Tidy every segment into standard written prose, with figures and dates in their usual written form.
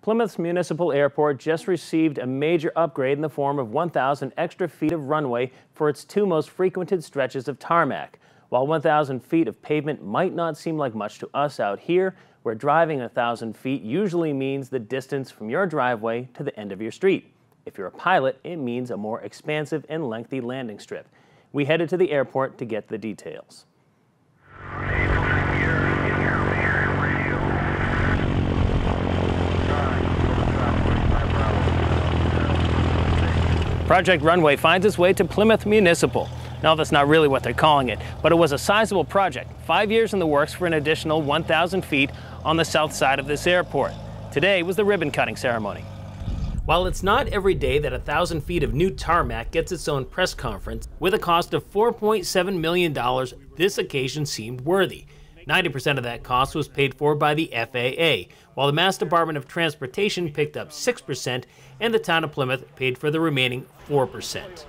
Plymouth Municipal Airport just received a major upgrade in the form of 1,000 extra feet of runway for its two most frequented stretches of tarmac. While 1,000 feet of pavement might not seem like much to us out here, where driving 1,000 feet usually means the distance from your driveway to the end of your street. If you're a pilot, it means a more expansive and lengthy landing strip. We headed to the airport to get the details. Project Runway finds its way to Plymouth Municipal. Now, that's not really what they're calling it, but it was a sizable project, 5 years in the works for an additional 1,000 feet on the south side of this airport. Today was the ribbon-cutting ceremony. While it's not every day that 1,000 feet of new tarmac gets its own press conference, with a cost of $4.7 million, this occasion seemed worthy. 90% of that cost was paid for by the FAA, while the Mass. Department of Transportation picked up 6% and the town of Plymouth paid for the remaining 4%.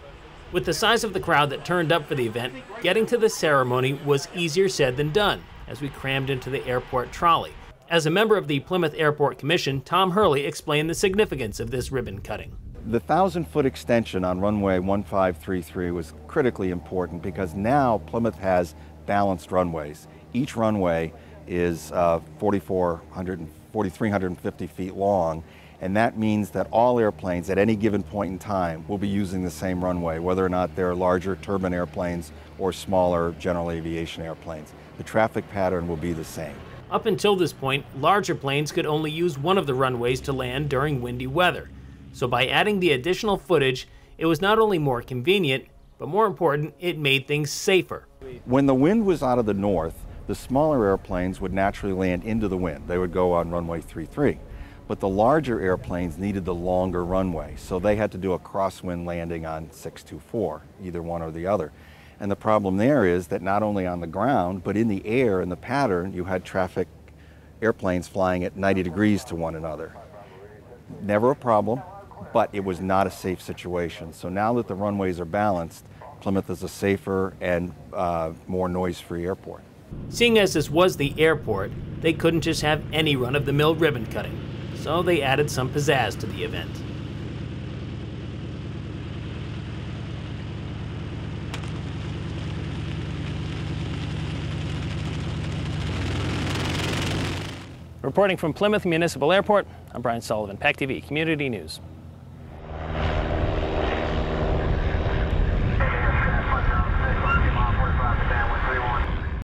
With the size of the crowd that turned up for the event, getting to the ceremony was easier said than done as we crammed into the airport trolley. As a member of the Plymouth Airport Commission, Tom Hurley explained the significance of this ribbon cutting. The 1,000-foot extension on runway 1533 was critically important because now Plymouth has balanced runways. Each runway is 4,350 feet long, and that means that all airplanes at any given point in time will be using the same runway, whether or not they're larger turbine airplanes or smaller general aviation airplanes. The traffic pattern will be the same. Up until this point, larger planes could only use one of the runways to land during windy weather. So by adding the additional footage, it was not only more convenient, but more important, it made things safer. When the wind was out of the north, the smaller airplanes would naturally land into the wind. They would go on runway 33. But the larger airplanes needed the longer runway, so they had to do a crosswind landing on 624, either one or the other. And the problem there is that not only on the ground, but in the air, in the pattern, you had traffic airplanes flying at 90 degrees to one another. Never a problem, but it was not a safe situation. So now that the runways are balanced, Plymouth is a safer and more noise-free airport. Seeing as this was the airport, they couldn't just have any run-of-the-mill ribbon cutting, so they added some pizzazz to the event. Reporting from Plymouth Municipal Airport, I'm Brian Sullivan, PACTV Community News.